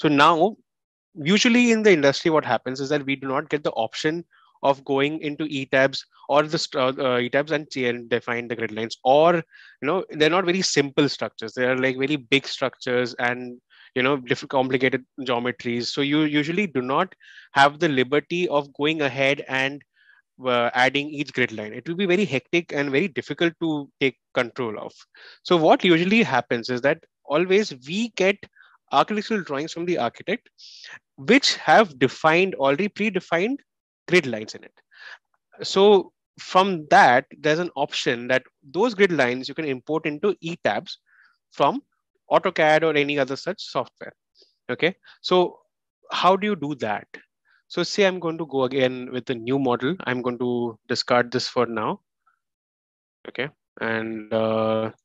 So now, usually in the industry, what happens is that we do not get the option of going into ETABS or the ETABS and define the grid lines, or, you know, they're not very simple structures. They are like very big structures and, you know, different complicated geometries. So you usually do not have the liberty of going ahead and adding each grid line. It will be very hectic and very difficult to take control of. So what usually happens is that always we get architectural drawings from the architect, which have defined, already predefined grid lines in it. So from that, there's an option that those grid lines you can import into ETABS from AutoCAD or any other such software. Okay, so how do you do that? So say I'm going to go again with the new model. I'm going to discard this for now. Okay, and let's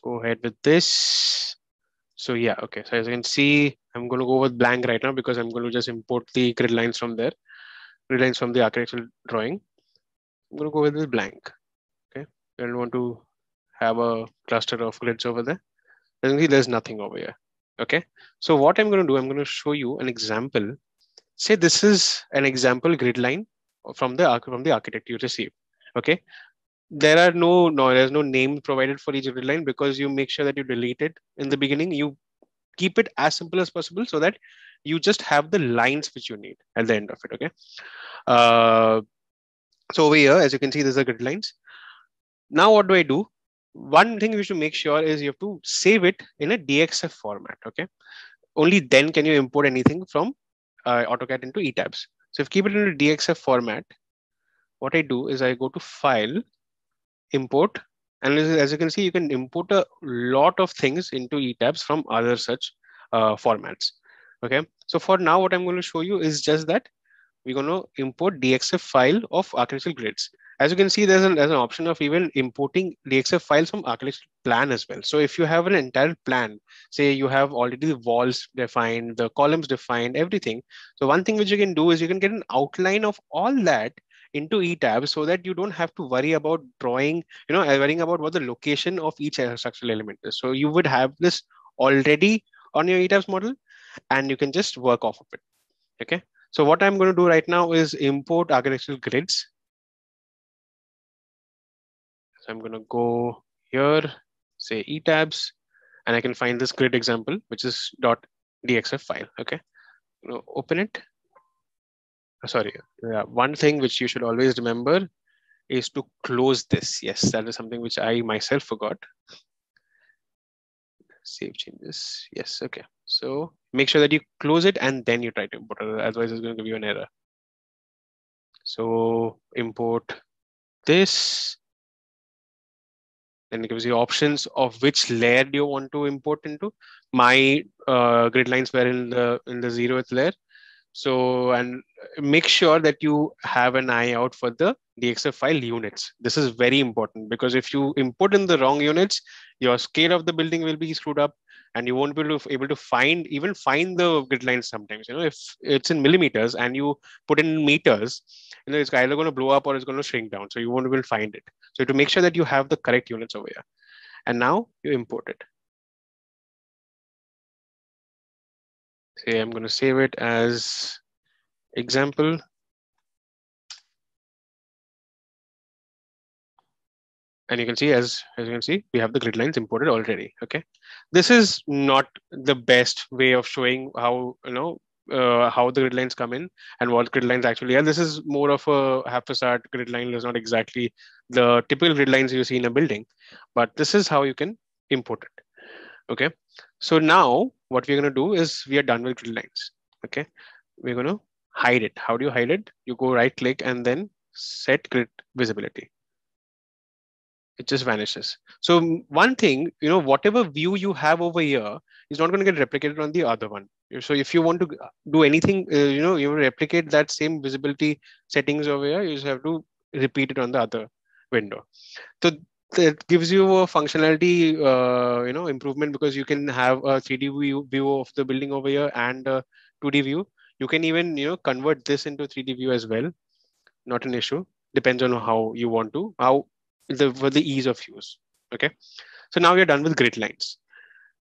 go ahead with this. So yeah, okay, so as you can see, I'm going to go with blank right now because I'm going to just import the grid lines from there, grid lines from the architectural drawing. I'm going to go with this blank. Okay, I don't want to have a cluster of grids over there. There's nothing over here. Okay, so what I'm going to do, I'm going to show you an example. Say this is an example grid line from the architect you received. Okay, there's no name provided for each grid line because you make sure that you delete it in the beginning. You keep it as simple as possible so that you just have the lines which you need at the end of it. Okay, so over here, as you can see, these are grid lines. Now, what do I do? One thing you should make sure is you have to save it in a DXF format. Okay, only then can you import anything from AutoCAD into ETABS. So if you keep it in a DXF format, what I do is I go to File, Import, and as you can see, you can import a lot of things into ETABS from other such formats. Okay, so for now, what I'm going to show you is just that we're going to import DXF file of architectural grids. As you can see, there's an option of even importing DXF files from architectural plan as well. So if you have an entire plan, say you have already the walls defined, the columns defined, everything. So one thing which you can do is you can get an outline of all that into ETABS so that you don't have to worry about drawing, you know, worrying about what the location of each structural element is. So you would have this already on your ETABS model and you can just work off of it. Okay. So what I'm going to do right now is import architectural grids. So I'm going to go here, say ETABS, and I can find this grid example, which is .dxf file. Okay, I'm going to open it. Sorry, yeah. One thing which you should always remember is to close this. Yes, that is something which I myself forgot. Save changes. Yes. Okay. So make sure that you close it and then you try to import it. Otherwise, it's going to give you an error. So import this. Then it gives you options of which layer do you want to import into. My grid lines were in the 0th layer. So, and make sure that you have an eye out for the DXF file units. This is very important because if you import in the wrong units, your scale of the building will be screwed up and you won't be able to find the grid lines sometimes. You know, if it's in millimeters and you put in meters, you know, it's either going to blow up or it's going to shrink down. So you won't be able to find it. So to make sure that you have the correct units over here. And now you import it. Say I'm going to save it as example. And you can see, as you can see, we have the grid lines imported already. Okay, this is not the best way of showing how, you know, how the grid lines come in and what grid lines actually are. This is more of a haphazard grid line. It's not exactly the typical grid lines you see in a building, but this is how you can import it. Okay, so now what we're going to do is we are done with grid lines. Okay, we're going to hide it. How do you hide it? You go right click and then set grid visibility. It just vanishes. So one thing, you know, whatever view you have over here is not going to get replicated on the other one. So if you want to do anything, you know, you replicate that same visibility settings over here, you just have to repeat it on the other window. So it gives you a functionality, you know, improvement because you can have a 3D view of the building over here and a 2D view. You can even, you know, convert this into 3D view as well. Not an issue. Depends on how you want to, for the ease of use. Okay. So now you're done with grid lines.